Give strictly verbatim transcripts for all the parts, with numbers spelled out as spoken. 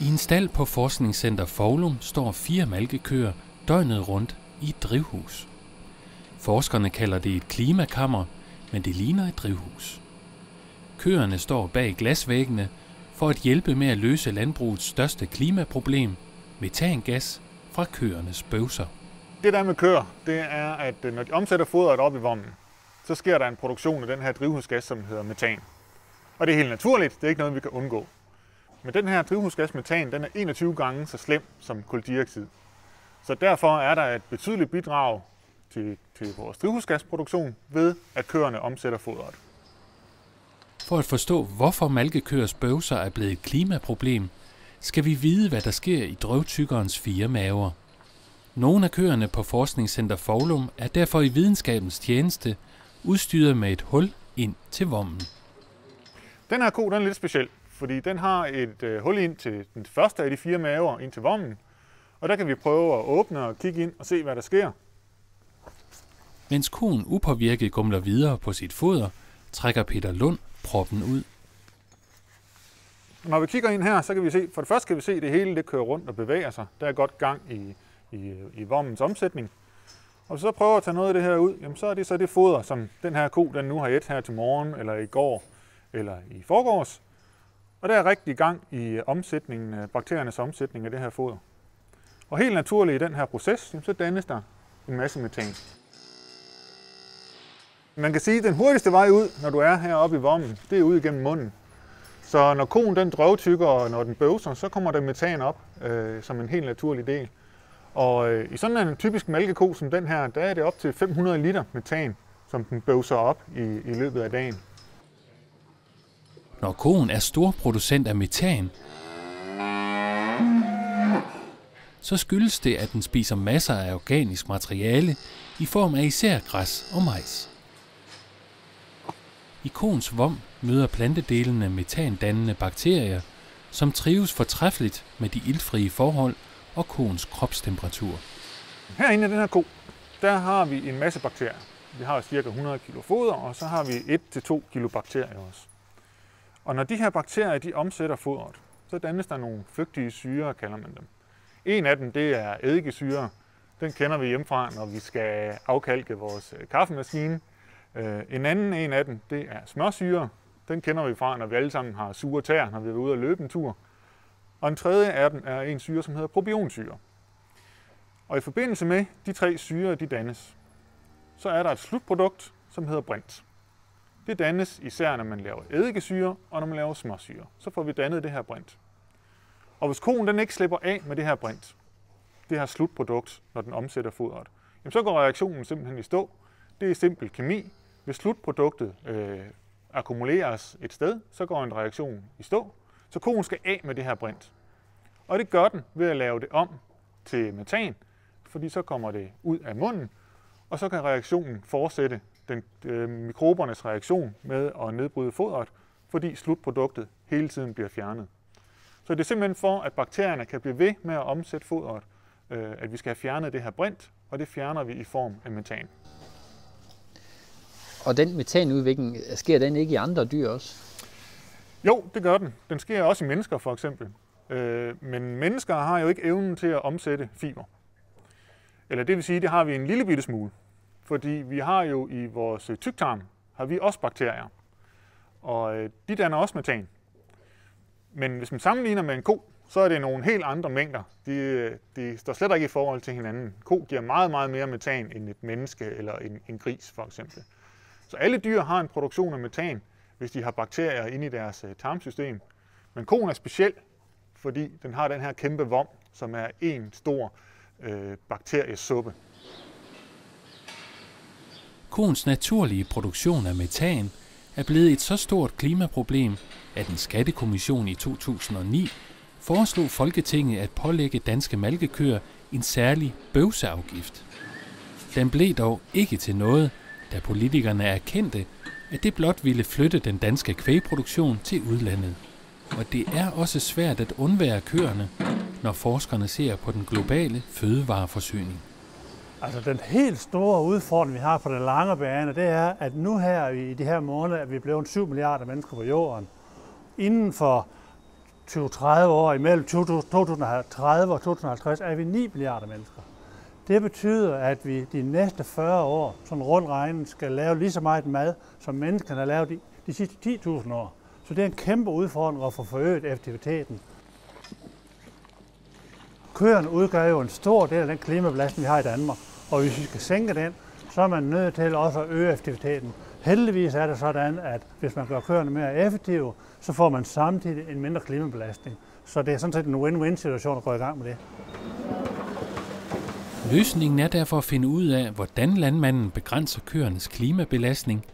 I en stald på Forskningscenter Foulum står fire malkekøer døgnet rundt i et drivhus. Forskerne kalder det et klimakammer, men det ligner et drivhus. Køerne står bag glasvæggene for at hjælpe med at løse landbrugets største klimaproblem, metangas fra køernes bøvser. Det der med køer, det er, at når de omsætter fodret op i vommen, så sker der en produktion af den her drivhusgas, som hedder metan. Og det er helt naturligt, det er ikke noget, vi kan undgå. Men den her drivhusgas metan, den er enogtyve gange så slem som kuldioxid. Så derfor er der et betydeligt bidrag til, til vores drivhusgasproduktion ved, at køerne omsætter fodret. For at forstå, hvorfor malkekøers bøvser er blevet et klimaproblem, skal vi vide, hvad der sker i drøvtyggerens fire maver. Nogle af køerne på Forskningscenter Foulum er derfor i videnskabens tjeneste udstyret med et hul ind til vommen. Den her ko, den er lidt speciel, fordi den har et øh, hul ind til den første af de fire maver ind til vommen. Og der kan vi prøve at åbne og kigge ind og se, hvad der sker. Mens koen upåvirket gumler videre på sit foder, trækker Peter Lund proppen ud. Når vi kigger ind her, så kan vi se, for det første kan vi se, at det hele det kører rundt og bevæger sig. Der er godt gang i, i, i vommens omsætning. Og så prøver at tage noget af det her ud, jamen så er det så det foder, som den her ko den nu har et her til morgen, eller i går, eller i forgårs. Og der er rigtig gang i omsætningen, bakteriernes omsætning af det her foder. Og helt naturligt i den her proces, så dannes der en masse metan. Man kan sige, at den hurtigste vej ud, når du er heroppe i vommen, det er ud igennem munden. Så når koen den drøvtykker, og når den bøvser, så kommer der metan op øh, som en helt naturlig del. Og øh, i sådan en typisk mælkeko som den her, der er det op til fem hundrede liter metan, som den bøvser op i, i løbet af dagen. Når koen er stor producent af metan, så skyldes det, at den spiser masser af organisk materiale i form af især græs og majs. I koens vom møder plantedelene metandannende bakterier, som trives fortræffeligt med de iltfrie forhold og koens kropstemperatur. Herinde i den her ko, der har vi en masse bakterier. Vi har ca. hundrede kilo foder, og så har vi en til to kilo bakterier også. Og når de her bakterier de omsætter fodret, så dannes der nogle flygtige syrer, kalder man dem. En af dem det er eddikesyre. Den kender vi hjemmefra, når vi skal afkalke vores kaffemaskine. En anden en af dem det er smørsyre. Den kender vi fra, når vi alle sammen har sure tær, når vi er ude og løbe en tur. Og en tredje af dem er en syre, som hedder propionsyre. Og i forbindelse med de tre syrer, de dannes, så er der et slutprodukt, som hedder brint. Det dannes især, når man laver eddikesyre og når man laver smørsyre. Så får vi dannet det her brint. Og hvis koen den ikke slipper af med det her brint, det her slutprodukt, når den omsætter fodret, jamen så går reaktionen simpelthen i stå. Det er simpel kemi. Hvis slutproduktet øh, akkumuleres et sted, så går en reaktion i stå. Så koen skal af med det her brint. Og det gør den ved at lave det om til metan, fordi så kommer det ud af munden, og så kan reaktionen fortsætte. Den, øh, mikrobernes reaktion med at nedbryde fodret, fordi slutproduktet hele tiden bliver fjernet. Så det er simpelthen for, at bakterierne kan blive ved med at omsætte fodret, øh, at vi skal have fjernet det her brint, og det fjerner vi i form af metan. Og den metanudvikling, sker den ikke i andre dyr også? Jo, det gør den. Den sker også i mennesker for eksempel. Øh, men mennesker har jo ikke evnen til at omsætte fiber. Eller det vil sige, det har vi en lille bitte smule. Fordi vi har jo i vores tyktarm, har vi også bakterier, og de danner også metan. Men hvis man sammenligner med en ko, så er det nogle helt andre mængder. De, de står slet ikke i forhold til hinanden. Ko giver meget, meget mere metan end et menneske eller en, en gris for eksempel. Så alle dyr har en produktion af metan, hvis de har bakterier inde i deres tarmsystem. Men koen er speciel, fordi den har den her kæmpe vom, som er en stor øh, bakteriesuppe. Koens naturlige produktion af metan er blevet et så stort klimaproblem, at en skattekommission i to tusind og ni foreslog Folketinget at pålægge danske malkekøer en særlig bøvseafgift. Den blev dog ikke til noget, da politikerne erkendte, at det blot ville flytte den danske kvægproduktion til udlandet. Og det er også svært at undvære køerne, når forskerne ser på den globale fødevareforsyning. Altså den helt store udfordring, vi har på den lange bane, det er, at nu her i de her måneder, at vi er blevet syv milliarder mennesker på jorden. Inden for tyve til tredive år, imellem to tusind og tredive og to tusind og halvtreds, er vi ni milliarder mennesker. Det betyder, at vi de næste fyrre år, sådan rundt regnet, skal lave lige så meget mad, som menneskerne har lavet de, de sidste ti tusind år. Så det er en kæmpe udfordring at få forøget effektiviteten. Køerne udgør jo en stor del af den klimabelastning, vi har i Danmark, og hvis vi skal sænke den, så er man nødt til også at øge effektiviteten. Heldigvis er det sådan, at hvis man gør køerne mere effektive, så får man samtidig en mindre klimabelastning. Så det er sådan set en win-win-situation at gå i gang med det. Løsningen er derfor at finde ud af, hvordan landmanden begrænser køernes klimabelastning,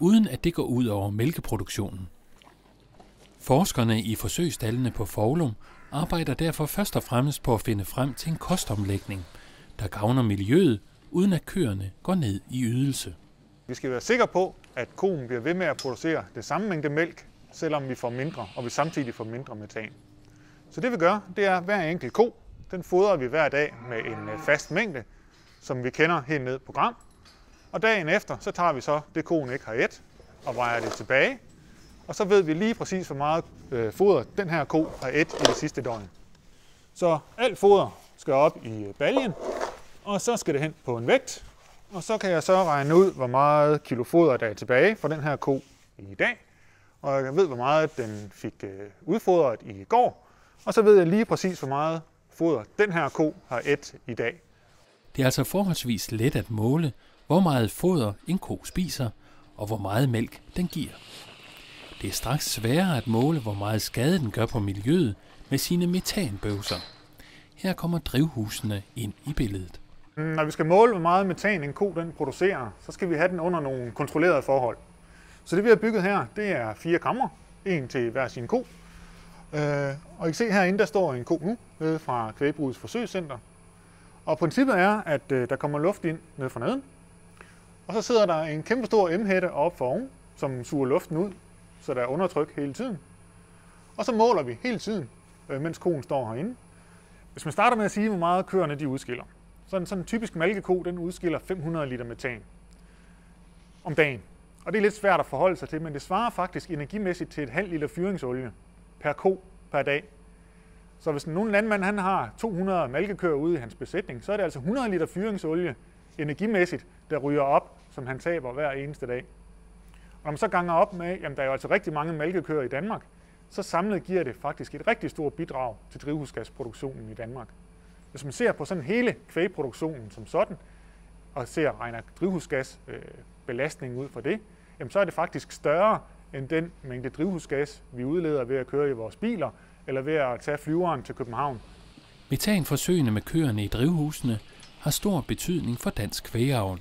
uden at det går ud over mælkeproduktionen. Forskerne i forsøgsstallene på Foulum arbejder derfor først og fremmest på at finde frem til en kostomlægning, der gavner miljøet, uden at køerne går ned i ydelse. Vi skal være sikre på, at koen bliver ved med at producere det samme mængde mælk, selvom vi får mindre, og vi samtidig får mindre metan. Så det vi gør, det er, at hver enkelt ko, den fodrer vi hver dag med en fast mængde, som vi kender helt ned på gram. Og dagen efter, så tager vi så det, koen ikke har ædt, og vejer det tilbage. Og så ved vi lige præcis, hvor meget foder den her ko har ædt i det sidste døgn. Så alt foder skal op i baljen, og så skal det hen på en vægt. Og så kan jeg så regne ud, hvor meget kilo foder der er tilbage for den her ko i dag. Og jeg ved, hvor meget den fik udfodret i går. Og så ved jeg lige præcis, hvor meget foder den her ko har ædt i dag. Det er altså forholdsvis let at måle, hvor meget foder en ko spiser, og hvor meget mælk den giver. Det er straks sværere at måle, hvor meget skade den gør på miljøet med sine metanbøvser. Her kommer drivhusene ind i billedet. Når vi skal måle, hvor meget metan en ko den producerer, så skal vi have den under nogle kontrollerede forhold. Så det vi har bygget her, det er fire kamre, en til hver sin ko. Og I kan se herinde, der står en ko nu, nede fra Kvægbrugs Forsøgscenter. Og princippet er, at der kommer luft ind nede fra neden. Og så sidder der en kæmpe stor M-hætte oppe for oven, som suger luften ud, så der er undertryk hele tiden. Og så måler vi hele tiden, mens koen står herinde. Hvis man starter med at sige, hvor meget køerne de udskiller, så en sådan typisk malkeko, den udskiller fem hundrede liter metan om dagen. Og det er lidt svært at forholde sig til, men det svarer faktisk energimæssigt til et halv liter fyringsolie per ko per dag. Så hvis nogen landmand han har to hundrede malkekøer ude i hans besætning, så er det altså hundrede liter fyringsolie energimæssigt, der ryger op, som han taber hver eneste dag. Og når man så ganger op med, at der er jo altså rigtig mange malkekøer i Danmark, så samlet giver det faktisk et rigtig stort bidrag til drivhusgasproduktionen i Danmark. Hvis man ser på sådan hele kvægproduktionen som sådan, og ser regner drivhusgasbelastningen øh, ud fra det, jamen så er det faktisk større end den mængde drivhusgas, vi udleder ved at køre i vores biler, eller ved at tage flyveren til København. Metanforsøgene med køerne i drivhusene har stor betydning for dansk kvægavl,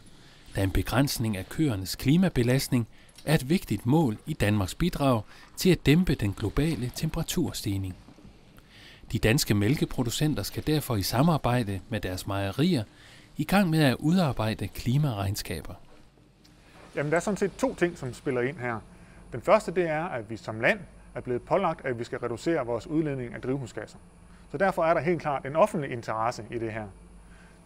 da en begrænsning af køernes klimabelastning er et vigtigt mål i Danmarks bidrag til at dæmpe den globale temperaturstigning. De danske mælkeproducenter skal derfor i samarbejde med deres mejerier i gang med at udarbejde klimaregnskaber. Jamen, der er sådan set to ting, som spiller ind her. Den første det er, at vi som land er blevet pålagt, at vi skal reducere vores udledning af drivhusgasser. Så derfor er der helt klart en offentlig interesse i det her.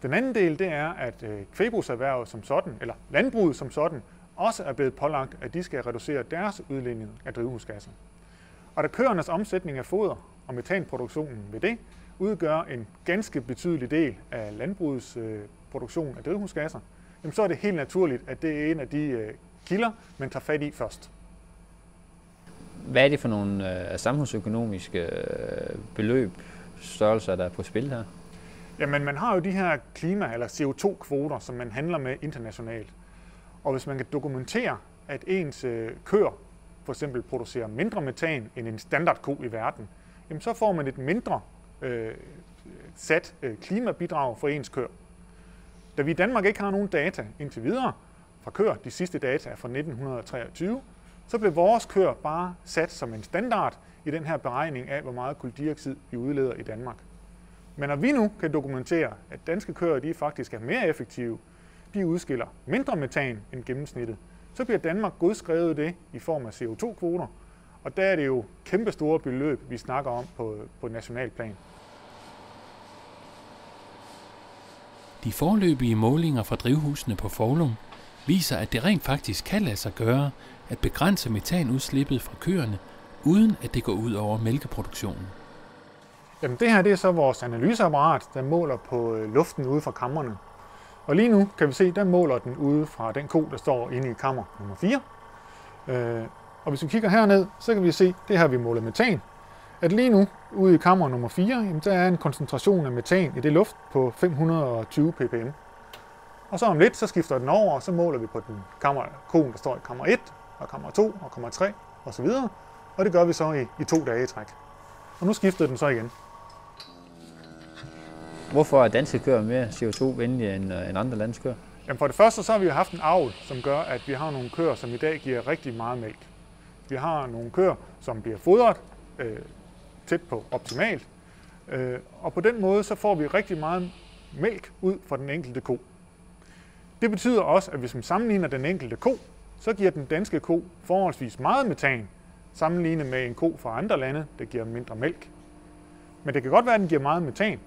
Den anden del det er, at kvægbrugserhvervet som sådan, eller landbruget som sådan, også er blevet pålagt, at de skal reducere deres udledning af drivhusgasser. Og da køernes omsætning af foder og metanproduktionen ved det udgør en ganske betydelig del af landbrugets øh, produktion af drivhusgasser, jamen så er det helt naturligt, at det er en af de øh, kilder, man tager fat i først. Hvad er det for nogle øh, samfundsøkonomiske øh, beløb, størrelser, der er på spil her? Jamen man har jo de her klima- eller C O to kvoter, som man handler med internationalt. Og hvis man kan dokumentere, at ens øh, køer for eksempel producerer mindre metan end en standardko i verden, jamen så får man et mindre øh, sat øh, klimabidrag for ens køer. Da vi i Danmark ikke har nogen data indtil videre fra køer, de sidste data er fra nitten treogtyve, så blev vores køer bare sat som en standard i den her beregning af, hvor meget kuldioxid vi udleder i Danmark. Men når vi nu kan dokumentere, at danske køer de faktisk er mere effektive, de udskiller mindre metan end gennemsnittet, så bliver Danmark godskrevet det i form af C O to kvoter, og der er det jo kæmpe store beløb, vi snakker om på, på nationalplan. De foreløbige målinger fra drivhusene på Foulum viser, at det rent faktisk kan lade sig gøre at begrænse metanudslippet fra køerne uden at det går ud over mælkeproduktionen. Jamen det her det er så vores analyseapparat, der måler på luften ude fra kamrene. Og lige nu kan vi se, der måler den ude fra den ko, der står inde i kammer nummer fire. Øh, og hvis vi kigger herned, så kan vi se, det her vi måler metan. At lige nu ude i kammer nummer fire, jamen, der er en koncentration af metan i det luft på fem hundrede og tyve p p m. Og så om lidt, så skifter den over, og så måler vi på den kammer, koen, der står i kammer et, og kammer to, og kammer tre osv. Og det gør vi så i, i to dage i træk. Og nu skifter den så igen. Hvorfor er danske køer mere C O to venlige end andre landes køer? Jamen for det første så har vi jo haft en avl, som gør, at vi har nogle køer, som i dag giver rigtig meget mælk. Vi har nogle køer, som bliver fodret øh, tæt på optimalt, øh, og på den måde så får vi rigtig meget mælk ud fra den enkelte ko. Det betyder også, at hvis man sammenligner den enkelte ko, så giver den danske ko forholdsvis meget metan, sammenlignet med en ko fra andre lande, der giver mindre mælk. Men det kan godt være, at den giver meget metan.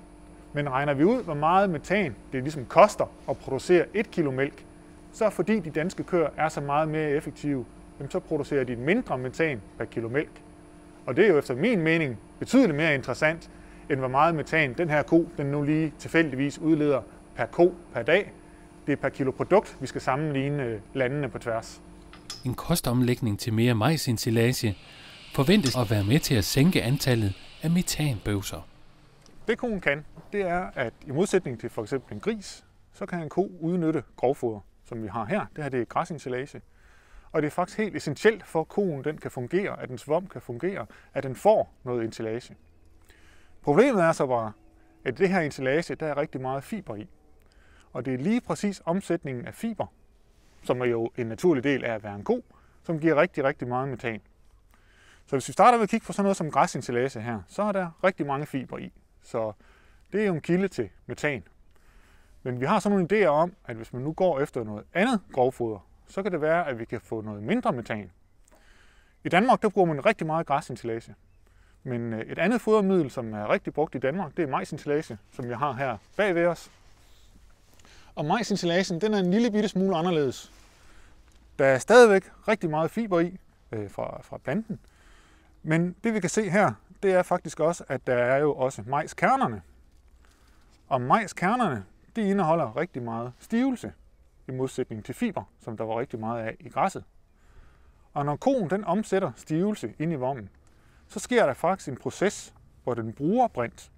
Men regner vi ud, hvor meget metan det ligesom koster at producere et kilo mælk, så fordi de danske køer er så meget mere effektive, så producerer de mindre metan per kilo mælk. Og det er jo efter min mening betydeligt mere interessant, end hvor meget metan den her ko den nu lige tilfældigvis udleder per ko per dag. Det er per kilo produkt, vi skal sammenligne landene på tværs. En kostomlægning til mere majsensilage forventes at være med til at sænke antallet af metanbøvser. Det koen kan, det er, at i modsætning til f.eks. en gris, så kan en ko udnytte grovfoder, som vi har her. Det her det er græsensilage. Og det er faktisk helt essentielt for, at koen den kan fungere, at dens vom kan fungere, at den får noget ensilage. Problemet er så bare, at det her ensilage, der er rigtig meget fiber i. Og det er lige præcis omsætningen af fiber, som er jo en naturlig del af at være en ko, som giver rigtig, rigtig meget metan. Så hvis vi starter med at kigge på sådan noget som græsensilage her, så er der rigtig mange fiber i. Så det er jo en kilde til metan. Men vi har sådan nogle idéer om, at hvis man nu går efter noget andet grovfoder, så kan det være, at vi kan få noget mindre metan. I Danmark der bruger man rigtig meget græsensilage. Men et andet fodermiddel, som er rigtig brugt i Danmark, det er majsensilage, som vi har her bag ved os. Og majsensilagen, den er en lille bitte smule anderledes. Der er stadigvæk rigtig meget fiber i øh, fra, fra planten. Men det vi kan se her, det er faktisk også, at der er jo også majskernerne. Og majskernerne, de indeholder rigtig meget stivelse, i modsætning til fiber, som der var rigtig meget af i græsset. Og når koen den omsætter stivelse ind i vommen, så sker der faktisk en proces, hvor den bruger brint.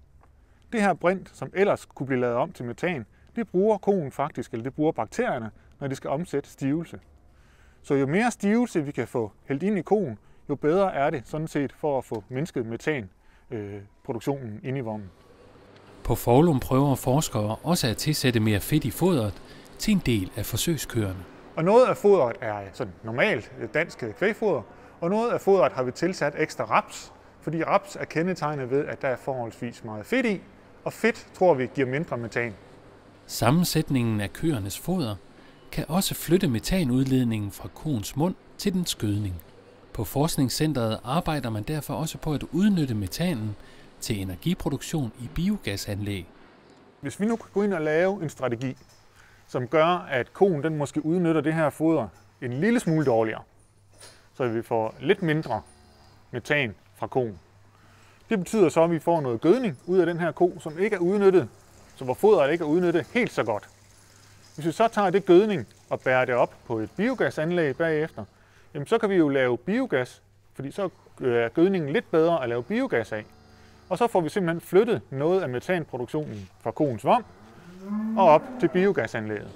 Det her brint, som ellers kunne blive lavet om til metan, det bruger koen faktisk, eller det bruger bakterierne, når de skal omsætte stivelse. Så jo mere stivelse vi kan få hældt ind i koen, jo bedre er det sådan set for at få mindsket metanproduktionen øh, ind i vommen. På Foulum prøver forskere også at tilsætte mere fedt i fodret til en del af forsøgskøerne. Og noget af fodret er sådan normalt dansk kvægfoder, og noget af fodret har vi tilsat ekstra raps, fordi raps er kendetegnet ved, at der er forholdsvis meget fedt i, og fedt tror vi giver mindre metan. Sammensætningen af køernes foder kan også flytte metanudledningen fra koens mund til dens gødning. På forskningscenteret arbejder man derfor også på at udnytte metanen til energiproduktion i biogasanlæg. Hvis vi nu kan gå ind og lave en strategi, som gør, at koen den måske udnytter det her foder en lille smule dårligere, så vi får lidt mindre metan fra koen. Det betyder så, at vi får noget gødning ud af den her ko, som ikke er udnyttet, så hvor fodret ikke er udnyttet helt så godt. Hvis vi så tager det gødning og bærer det op på et biogasanlæg bagefter, jamen så kan vi jo lave biogas, fordi så er gødningen lidt bedre at lave biogas af. Og så får vi simpelthen flyttet noget af metanproduktionen fra koens vom og op til biogasanlæget.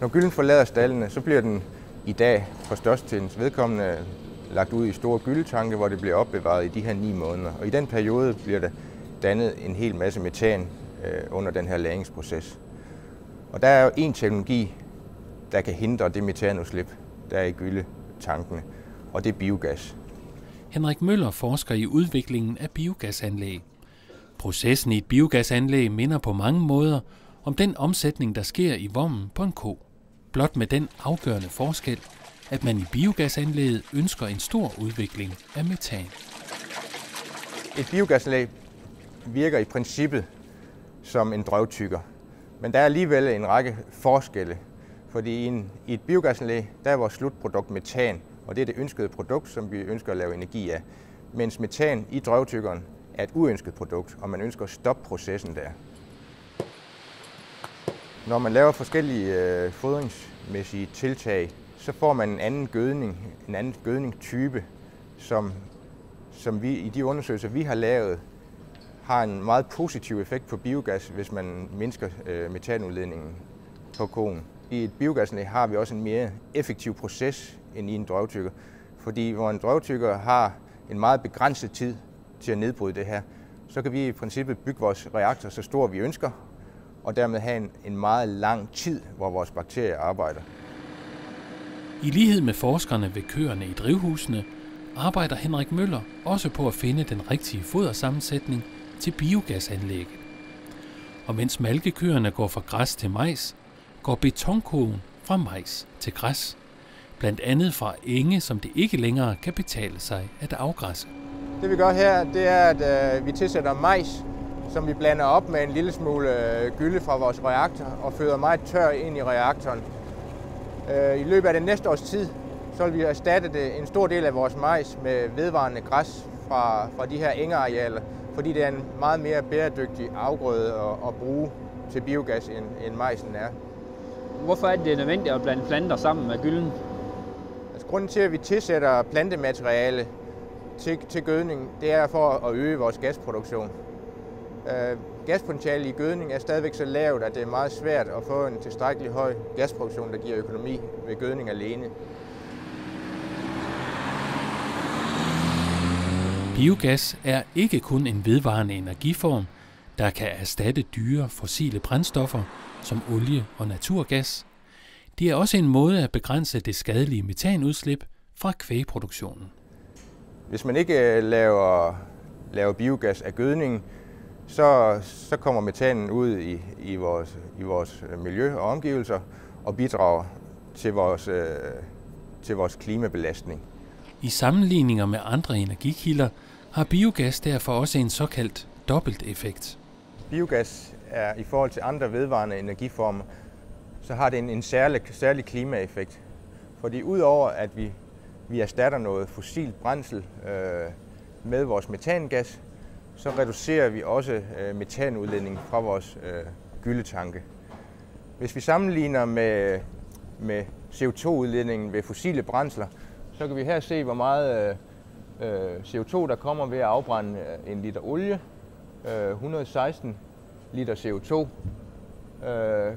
Når gylden forlader stallene, så bliver den i dag for størstedelens vedkommende lagt ud i store gyldetanke, hvor det bliver opbevaret i de her ni måneder. Og i den periode bliver der dannet en hel masse metan øh, under den her lagringsproces. Og der er jo en teknologi, der kan hindre det metanudslip, der er i gyldetankene, og det er biogas. Henrik Møller forsker i udviklingen af biogasanlæg. Processen i et biogasanlæg minder på mange måder om den omsætning, der sker i vommen på en ko. Blot med den afgørende forskel, at man i biogasanlæget ønsker en stor udvikling af metan. Et biogasanlæg virker i princippet som en drøvtygger, men der er alligevel en række forskelle. Fordi i et biogasanlæg, der er vores slutprodukt metan, og det er det ønskede produkt, som vi ønsker at lave energi af. Mens metan i drøvtykkeren er et uønsket produkt, og man ønsker at stoppe processen der. Når man laver forskellige fodringsmæssige tiltag, så får man en anden gødning, en anden gødningtype, som, som vi i de undersøgelser, vi har lavet, har en meget positiv effekt på biogas, hvis man mindsker øh, metanudledningen på koen. I et biogasanlæg har vi også en mere effektiv proces end i en drøvtykker, fordi hvor en drøvtykker har en meget begrænset tid til at nedbryde det her, så kan vi i princippet bygge vores reaktor så stor vi ønsker, og dermed have en, en meget lang tid, hvor vores bakterier arbejder. I lighed med forskerne ved køerne i drivhusene, arbejder Henrik Møller også på at finde den rigtige fodersammensætning til biogasanlægget. Og mens malkekøerne går fra græs til majs, går betonkogen fra majs til græs. Blandt andet fra enge, som det ikke længere kan betale sig at afgræsse. Det vi gør her, det er, at øh, vi tilsætter majs, som vi blander op med en lille smule gylde fra vores reaktor og føder meget tør ind i reaktoren. I løbet af det næste års tid, så vil vi erstatte en stor del af vores majs med vedvarende græs fra, fra de her engearealer, fordi det er en meget mere bæredygtig afgrøde at, at bruge til biogas, end, end majsen er. Hvorfor er det nødvendigt at blande planter sammen med gylden? Altså, grunden til, at vi tilsætter plantemateriale til, til gødning, det er for at øge vores gasproduktion. Øh, Gaspotentialet i gødning er stadigvæk så lavt, at det er meget svært at få en tilstrækkelig høj gasproduktion, der giver økonomi ved gødning alene. Biogas er ikke kun en vedvarende energiform, der kan erstatte dyre fossile brændstoffer som olie og naturgas. Det er også en måde at begrænse det skadelige metanudslip fra kvægproduktionen. Hvis man ikke laver, laver biogas af gødningen, Så, så kommer metanen ud i, i, vores, i vores miljø og omgivelser og bidrager til vores, øh, til vores klimabelastning. I sammenligninger med andre energikilder har biogas derfor også en såkaldt dobbelteffekt. Biogas er i forhold til andre vedvarende energiformer, så har det en, en særlig, særlig klimaeffekt. Fordi udover at vi, vi erstatter noget fossilt brændsel øh, med vores metangas, så reducerer vi også metanudledningen fra vores øh, gylletanke. Hvis vi sammenligner med, med C O to-udledningen ved fossile brændsler, så kan vi her se, hvor meget øh, C O to der kommer ved at afbrænde en liter olie, øh, et hundrede og seksten liter C O to, øh,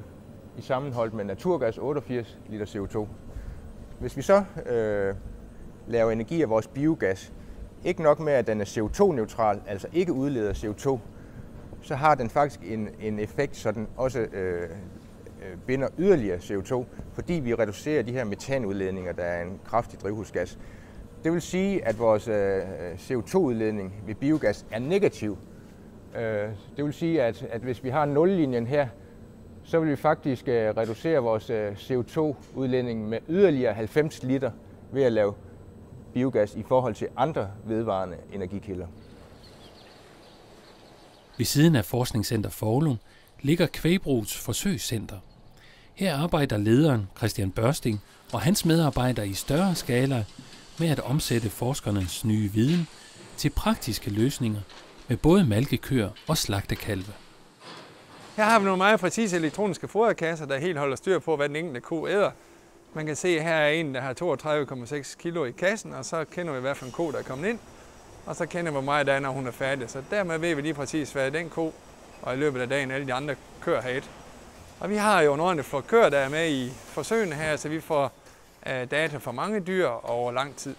i sammenholdt med naturgas otteogfirs liter C O to. Hvis vi så øh, laver energi af vores biogas, ikke nok med, at den er C O to-neutral, altså ikke udleder C O to, så har den faktisk en, en effekt, så den også øh, binder yderligere C O to, fordi vi reducerer de her metanudledninger, der er en kraftig drivhusgas. Det vil sige, at vores øh, C O to-udledning ved biogas er negativ. Øh, det vil sige, at, at hvis vi har nullinjen her, så vil vi faktisk øh, reducere vores øh, C O to-udledning med yderligere halvfems liter ved at lave biogas i forhold til andre vedvarende energikilder. Ved siden af Forskningscenter Foulum ligger Kvægbrugs Forsøgscenter. Her arbejder lederen Christian Børsting og hans medarbejdere i større skala med at omsætte forskernes nye viden til praktiske løsninger med både malkekøer og slagtekalve. Her har vi nogle meget præcise elektroniske foderkasser, der helt holder styr på, hvad den enkelte ko æder. Man kan se, at her er en, der har toogtredive komma seks kilo i kassen, og så kender vi i hvert fald en ko, der er kommet ind, og så kender vi, hvor meget der er, når hun er færdig. Så dermed ved vi lige præcis, hvad den ko og i løbet af dagen alle de andre køer har et. Og vi har jo en ordentlig flok køer, der er med i forsøgene her, så vi får data fra mange dyr over lang tid.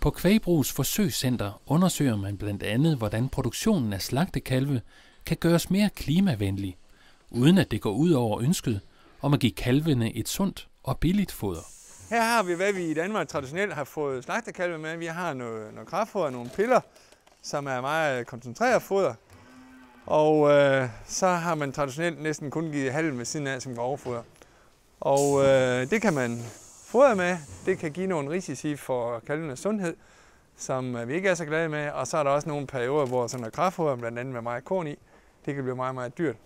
På Kvægbrugs Forsøgscenter undersøger man blandt andet, hvordan produktionen af slagtekalve kan gøres mere klimavenlig, uden at det går ud over ønsket om at give kalvene et sundt og billigt foder. Her har vi, hvad vi i Danmark traditionelt har fået slagtekalve med. Vi har noget, noget kraftfoder, nogle piller, som er meget koncentreret foder. Og øh, så har man traditionelt næsten kun givet halm ved siden af som grovfoder. Og øh, det kan man fodre med. Det kan give nogle risici for kalvenes sundhed, som vi ikke er så glade med. Og så er der også nogle perioder, hvor sådan noget kraftfoder, blandt andet med meget korn i, det kan blive meget, meget dyrt.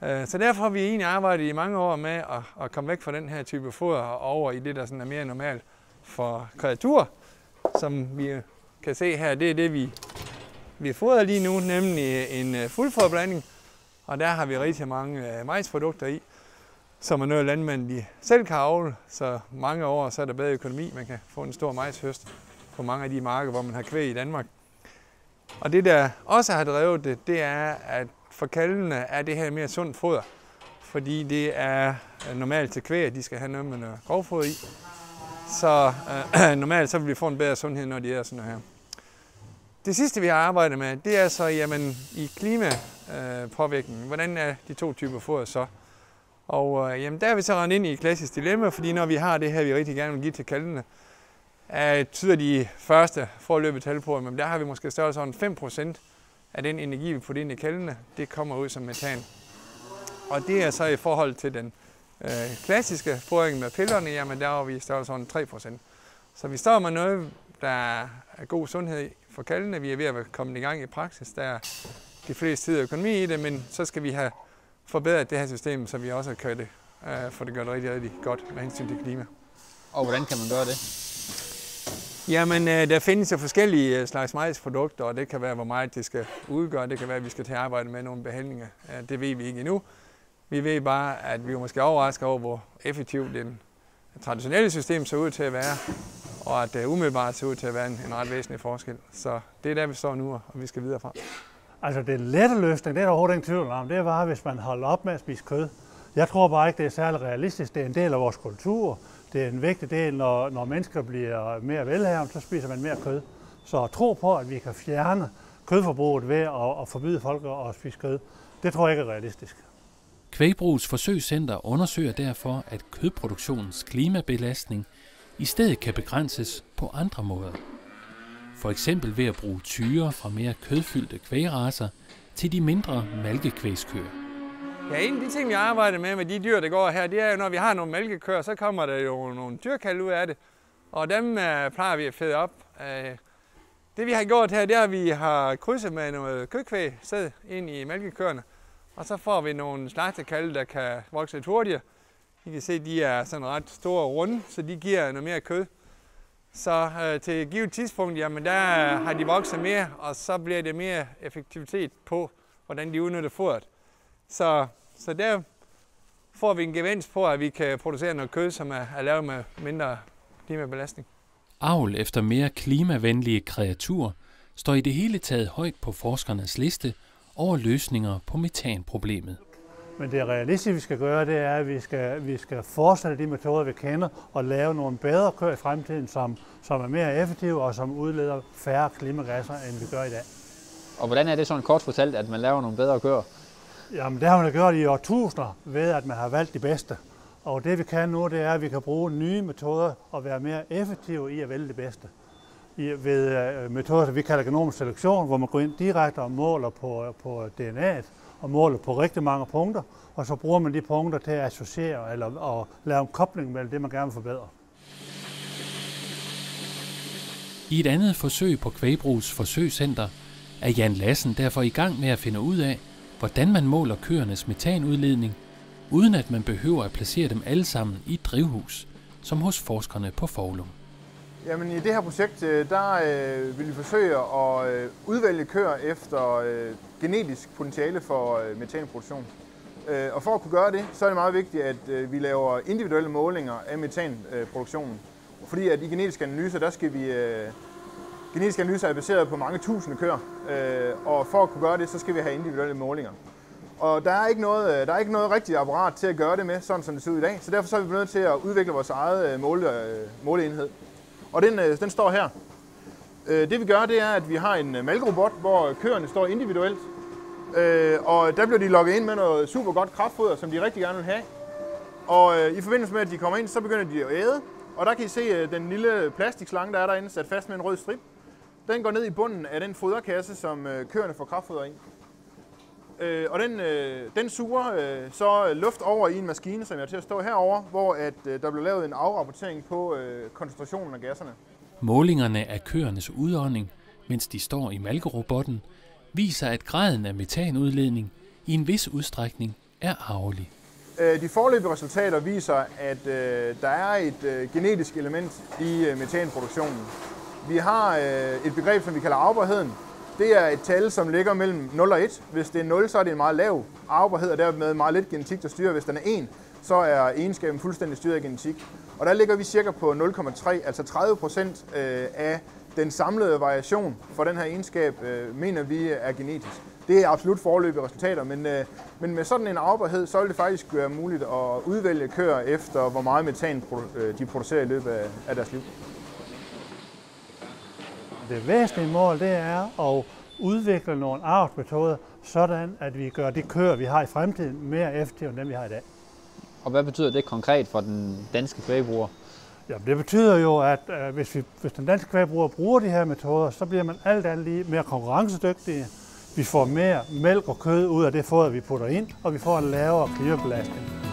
Så derfor har vi egentlig arbejdet i mange år med at komme væk fra den her type foder og over i det, der sådan er mere normalt for kreaturer. Som vi kan se her, det er det, vi, vi fodrer lige nu, nemlig en fuldfoderblanding. Og der har vi rigtig mange majsprodukter i, som er noget landmænd de selv kan avle. Så mange år så er der bedre økonomi. Man kan få en stor majshøst på mange af de marker, hvor man har kvæg i Danmark. Og det, der også har drevet det, det er, at for kalvene er det her mere sundt foder, fordi det er normalt til kvæg, de skal have noget med noget grovfoder i. Så øh, normalt så vil vi få en bedre sundhed, når de er sådan her. Det sidste, vi har arbejdet med, det er så jamen, i klimapåvirkningen. Øh, Hvordan er de to typer foder så? Og øh, jamen, der er vi så rendt ind i et klassisk dilemma, fordi når vi har det her, vi rigtig gerne vil give til kalvene, er, tyder de første forløbige tal på, men der har vi måske størrelsesorden fem procent af den energi, vi putter ind i kalvene, det kommer ud som metan. Og det er så i forhold til den øh, klassiske fodring med pillerne, jamen der var vi i størrelsesorden tre procent. Så vi står med noget, der er god sundhed for kalvene. Vi er ved at komme i gang i praksis. Der er de fleste tider økonomi i det, men så skal vi have forbedret det her system, så vi også kan det, øh, få det gjort rigtig, rigtig godt med hensyn til klima. Og hvordan kan man gøre det? Jamen, der findes jo forskellige slags majsprodukter, og det kan være, hvor meget det skal udgøre. Det kan være, at vi skal til at arbejde med nogle behandlinger. Det ved vi ikke endnu. Vi ved bare, at vi måske overrasker over, hvor effektivt det traditionelle system ser ud til at være, og at det umiddelbart ser ud til at være en, en ret væsentlig forskel. Så det er der, vi står nu, og vi skal videre fra. Altså, det lette løsning, det er der overhovedet ingen tvivl om, det var, hvis man holder op med at spise kød. Jeg tror bare ikke, det er særlig realistisk. Det er en del af vores kultur. Det er en vigtig del, når, når mennesker bliver mere velhavende, så spiser man mere kød. Så at tro på, at vi kan fjerne kødforbruget ved at, at forbyde folk at spise kød, det tror jeg ikke er realistisk. Kvægbrugs Forsøgscenter undersøger derfor, at kødproduktionens klimabelastning i stedet kan begrænses på andre måder. For eksempel ved at bruge tyre fra mere kødfyldte kvægracer til de mindre malkekvægskøer. Ja, en af de ting, vi arbejder med med de dyr, der går her, det er jo, når vi har nogle mælkekøer, så kommer der jo nogle dyrkalve ud af det, og dem øh, plejer vi at fede op. Øh, det vi har gjort her, det er, at vi har krydset med noget kødkvæg, sæd ind i mælkekøerne, og så får vi nogle slagtekalve, der kan vokse lidt hurtigere. I kan se, at de er sådan ret store og runde, så de giver noget mere kød. Så øh, til et givet tidspunkt, jamen der har de vokset mere, og så bliver det mere effektivitet på, hvordan de udnytter fodret. Så, så der får vi en gevinst på, at vi kan producere noget kød, som er, er lavet med mindre klimabelastning. Avl efter mere klimavenlige kreaturer står i det hele taget højt på forskernes liste over løsninger på metanproblemet. Men det realistiske, vi skal gøre, det er, at vi skal, vi skal fortsætte de metoder, vi kender, og lave nogle bedre køer i fremtiden, som, som er mere effektive og som udleder færre klimagasser, end vi gør i dag. Og hvordan er det sådan kort fortalt, at man laver nogle bedre køer? Jamen, det har man gjort i årtusinder ved, at man har valgt de bedste. Og det vi kan nu, det er, at vi kan bruge nye metoder og være mere effektive i at vælge det bedste. I, ved uh, metoder, vi kalder genomisk selektion, hvor man går ind direkte og måler på, på D N A'et og måler på rigtig mange punkter. Og så bruger man de punkter til at associere eller og lave en kobling mellem det, man gerne vil forbedre. I et andet forsøg på Kvægbrugs Forsøgscenter er Jan Lassen derfor i gang med at finde ud af, hvordan man måler køernes metanudledning, uden at man behøver at placere dem alle sammen i et drivhus, som hos forskerne på Foulum. Jamen, i det her projekt der øh, vil vi forsøge at øh, udvælge køer efter øh, genetisk potentiale for øh, metanproduktion. Øh, og for at kunne gøre det, så er det meget vigtigt, at øh, vi laver individuelle målinger af metanproduktionen. Øh, fordi at i genetiske analyser, der skal vi... Øh, Genetiske analyser er baseret på mange tusinde køer, og for at kunne gøre det, så skal vi have individuelle målinger. Og der er ikke noget, der er ikke noget rigtigt apparat til at gøre det med, sådan som det ser ud i dag, så derfor så er vi nødt til at udvikle vores eget måle, måleenhed. Og den, den står her. Det vi gør, det er, at vi har en malkerobot, hvor køerne står individuelt, og der bliver de logget ind med noget super godt kraftfoder, som de rigtig gerne vil have. Og i forbindelse med, at de kommer ind, så begynder de at æde, og der kan I se den lille plastikslange, der er derinde, sat fast med en rød strip. Den går ned i bunden af den foderkasse, som køerne får kraftfoder i. Og den, den suger så luft over i en maskine, som jeg er til at stå herover, hvor at der bliver lavet en afrapportering på koncentrationen af gasserne. Målingerne af køernes udånding, mens de står i malkerobotten, viser, at graden af metanudledning i en vis udstrækning er arvelig. De foreløbige resultater viser, at der er et genetisk element i metanproduktionen. Vi har et begreb, som vi kalder arvbarheden. Det er et tal, som ligger mellem nul og et. Hvis det er nul, så er det en meget lav arvbarhed, og dermed meget lidt genetik, der styrer. Hvis den er en, så er egenskaben fuldstændig styret af genetik. Og der ligger vi cirka på nul komma tre, altså tredive procent af den samlede variation for den her egenskab, mener vi er genetisk. Det er absolut foreløbige resultater, men, men med sådan en arvbarhed, så vil det faktisk være muligt at udvælge køer efter, hvor meget metan de producerer i løbet af deres liv. Det væsentlige mål det er at udvikle nogle avlsmetoder, sådan at vi gør de køer, vi har i fremtiden, mere effektive end dem, vi har i dag. Og hvad betyder det konkret for den danske kvægbruger? Ja, det betyder jo, at øh, hvis, vi, hvis den danske kvægbruger bruger de her metoder, så bliver man alt andet lige mere konkurrencedygtige. Vi får mere mælk og kød ud af det foder, vi putter ind, og vi får en lavere klimabelastning.